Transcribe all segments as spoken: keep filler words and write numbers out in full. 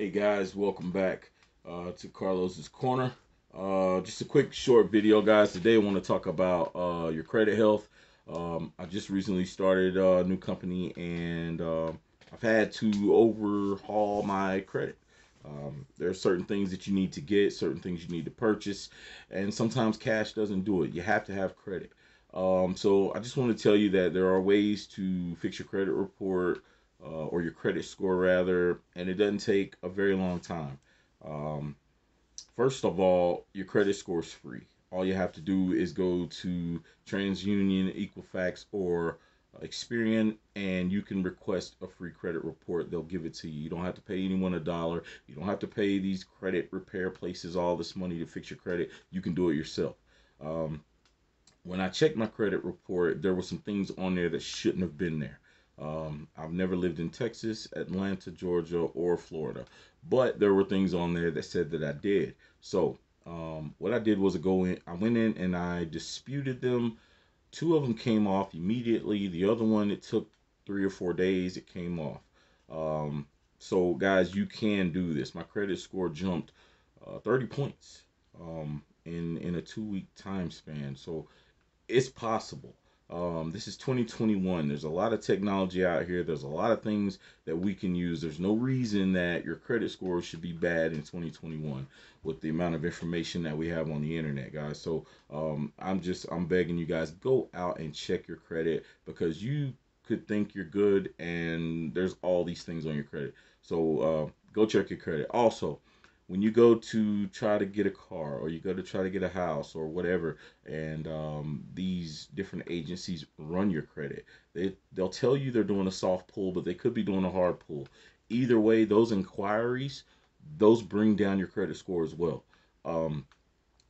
Hey guys, welcome back uh, to Carlos's Corner. Uh, just a quick short video, guys. Today I want to talk about uh, your credit health. Um, I just recently started a new company, and uh, I've had to overhaul my credit. Um, there are certain things that you need to get, certain things you need to purchase, and sometimes cash doesn't do it. You have to have credit. Um, so I just want to tell you that there are ways to fix your credit report uh, or your credit score rather, and it doesn't take a very long time. Um, first of all, your credit score is free. All you have to do is go to TransUnion, Equifax, or Experian, and you can request a free credit report. They'll give it to you. You don't have to pay anyone a dollar. You don't have to pay these credit repair places all this money to fix your credit. You can do it yourself. Um, When I checked my credit report, there were some things on there that shouldn't have been there. Um, I've never lived in Texas, Atlanta, Georgia, or Florida, but there were things on there that said that I did. So um, what I did was I go in, I went in and I disputed them. Two of them came off immediately. The other one, it took three or four days. It came off. Um, so guys, you can do this. My credit score jumped uh, thirty points um, in in a two-week time span. So it's possible. Um, this is twenty twenty-one. There's a lot of technology out here. There's a lot of things that we can use. There's no reason that your credit score should be bad in twenty twenty-one with the amount of information that we have on the internet, guys. So um, I'm just, I'm begging you guys, go out and check your credit, because you could think you're good and there's all these things on your credit. So uh, go check your credit. Also, when you go to try to get a car, or you go to try to get a house or whatever, and um, these different agencies run your credit, they, they'll tell you they're doing a soft pull, but they could be doing a hard pull. Either way, those inquiries, those bring down your credit score as well. Um,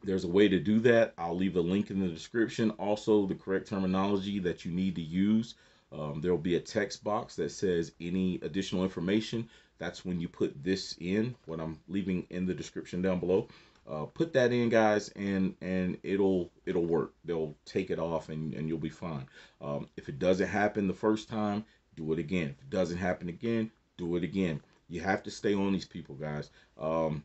there's a way to do that. I'll leave a link in the description. Also, the correct terminology that you need to use. Um, there'll be a text box that says any additional information. That's when you put this in, what I'm leaving in the description down below. Uh, put that in, guys, and and it'll it'll work. They'll take it off, and, and you'll be fine. Um, if it doesn't happen the first time, do it again. If it doesn't happen again, do it again. You have to stay on these people, guys. Um,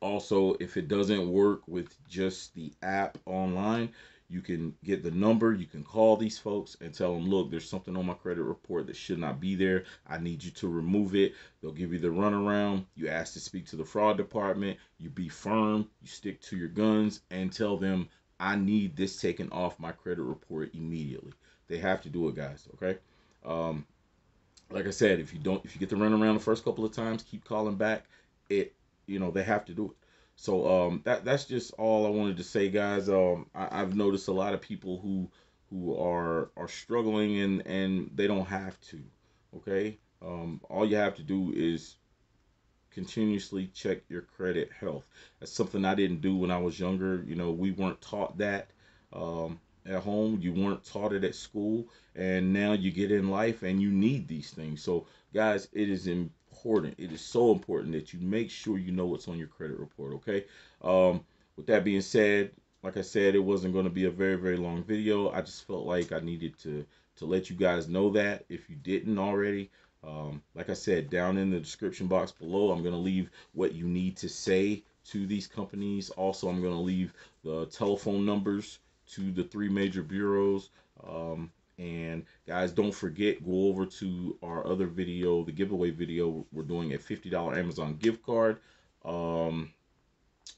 also, if it doesn't work with just the app online, you can get the number, you can call these folks and tell them, look, there's something on my credit report that should not be there. I need you to remove it. They'll give you the runaround. You ask to speak to the fraud department. You be firm, you stick to your guns, and tell them, I need this taken off my credit report immediately. They have to do it, guys, okay? Um, like I said, if you don't, if you get the runaround the first couple of times, keep calling back. It, you know, they have to do it. So um, that that's just all I wanted to say, guys. Um, I, I've noticed a lot of people who who are are struggling, and and they don't have to. Okay, um, all you have to do is continuously check your credit health. That's something I didn't do when I was younger. You know, we weren't taught that um, at home. You weren't taught it at school, and now you get in life and you need these things. So, guys, it is important. Important. It is so important that you make sure you know what's on your credit report, okay? Um, with that being said, like I said, it wasn't going to be a very, very long video. I just felt like I needed to, to let you guys know that if you didn't already. Um, like I said, down in the description box below, I'm going to leave what you need to say to these companies. Also, I'm going to leave the telephone numbers to the three major bureaus. Um, And guys, don't forget, go over to our other video, the giveaway video. We're doing a fifty dollar Amazon gift card. Um,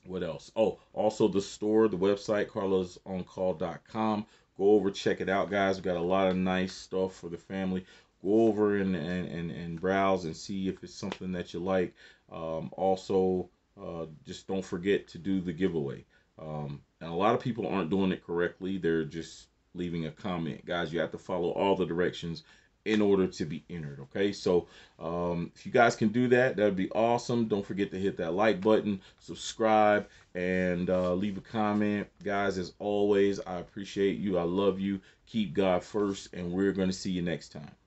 what else? Oh, also the store, the website, carlos on call dot com. Go over, check it out, guys. We got a lot of nice stuff for the family. Go over and, and, and, and browse and see if it's something that you like. Um, also, uh, just don't forget to do the giveaway. Um, and a lot of people aren't doing it correctly. They're just leaving a comment. Guys, you have to follow all the directions in order to be entered, okay? So um, if you guys can do that, that would be awesome. Don't forget to hit that like button, subscribe, and uh, leave a comment. Guys, as always, I appreciate you. I love you. Keep God first, and we're going to see you next time.